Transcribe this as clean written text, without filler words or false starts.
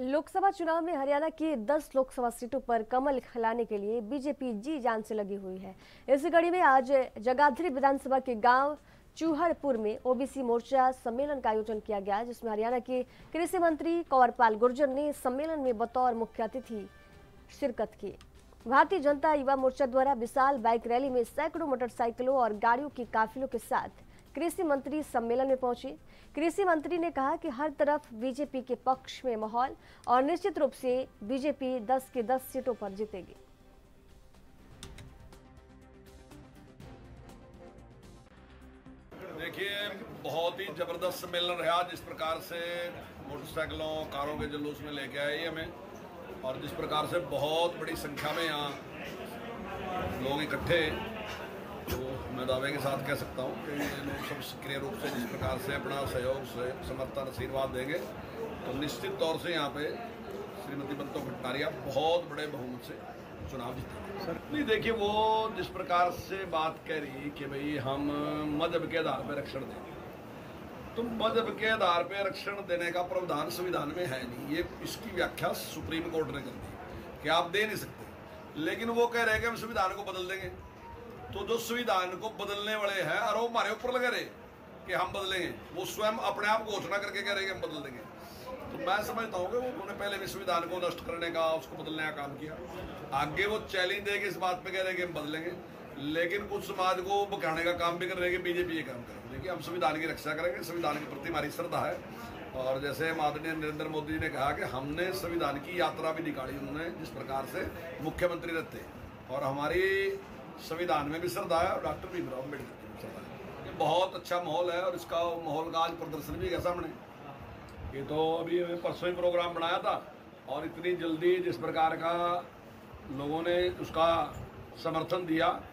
लोकसभा चुनाव में हरियाणा की 10 लोकसभा सीटों पर कमल खिलाने के लिए बीजेपी जी जान से लगी हुई है। इसी कड़ी में आज जगाधरी विधानसभा के गांव चूहड़पुर में ओबीसी मोर्चा सम्मेलन का आयोजन किया गया, जिसमें हरियाणा के कृषि मंत्री कंवरपाल गुर्जर ने सम्मेलन में बतौर मुख्य अतिथि शिरकत की। भारतीय जनता युवा मोर्चा द्वारा विशाल बाइक रैली में सैकड़ों मोटरसाइकिलों और गाड़ियों के काफिलों के साथ कृषि मंत्री सम्मेलन में पहुंचे। कृषि मंत्री ने कहा कि हर तरफ बीजेपी के पक्ष में माहौल और निश्चित रूप से बीजेपी 10 की 10 सीटों पर जीतेगी। देखिए, बहुत ही जबरदस्त सम्मेलन रहा। जिस प्रकार से मोटरसाइकिलों, कारों के जुलूस में लेके आए हमें, और जिस प्रकार से बहुत बड़ी संख्या में यहाँ लोग इकट्ठे, तो मैं दावे के साथ कह सकता हूँ कि ये लोग सब सक्रिय रूप से जिस प्रकार से अपना सहयोग से समर्थन आशीर्वाद देंगे, तो निश्चित तौर से यहाँ पे श्रीमती बत्तम भट्टारिया बहुत बड़े बहुमत से चुनाव जीतेंगे। सर नहीं, देखिए वो जिस प्रकार से बात कह रही कि भाई हम मजहब के आधार पर आरक्षण देंगे, तो मजहब के आधार पर आरक्षण देने का प्रावधान संविधान में है नहीं। ये इसकी व्याख्या सुप्रीम कोर्ट ने कर दी कि आप दे नहीं सकते, लेकिन वो कह रहे हैं कि हम संविधान को बदल देंगे। तो जो संविधान को बदलने वाले हैं और वो हमारे ऊपर लगे रहे कि हम बदलेंगे, वो स्वयं अपने आप घोषणा करके कह रहे कि हम बदल देंगे। तो मैं समझता हूँ कि उन्होंने पहले भी संविधान को नष्ट करने का, उसको बदलने का काम किया। आगे वो चैलेंज देके इस बात पे कह रहे कि हम बदलेंगे, लेकिन कुछ समाज को बकाने का काम भी कर रहे हैं कि बीजेपी ये काम करे। देखिए, हम संविधान की रक्षा करेंगे, संविधान के प्रति हमारी श्रद्धा है। और जैसे माननीय नरेंद्र मोदी जी ने कहा कि हमने संविधान की यात्रा भी निकाली, उन्होंने जिस प्रकार से मुख्यमंत्री रहते, और हमारी संविधान में भी श्रद्धा है, और डॉक्टर भीमराव अम्बेडकर की श्रद्धा है। ये बहुत अच्छा माहौल है, और इसका माहौल का आज प्रदर्शन भी है सामने। ये तो अभी हमें परसों ही प्रोग्राम बनाया था, और इतनी जल्दी जिस प्रकार का लोगों ने उसका समर्थन दिया।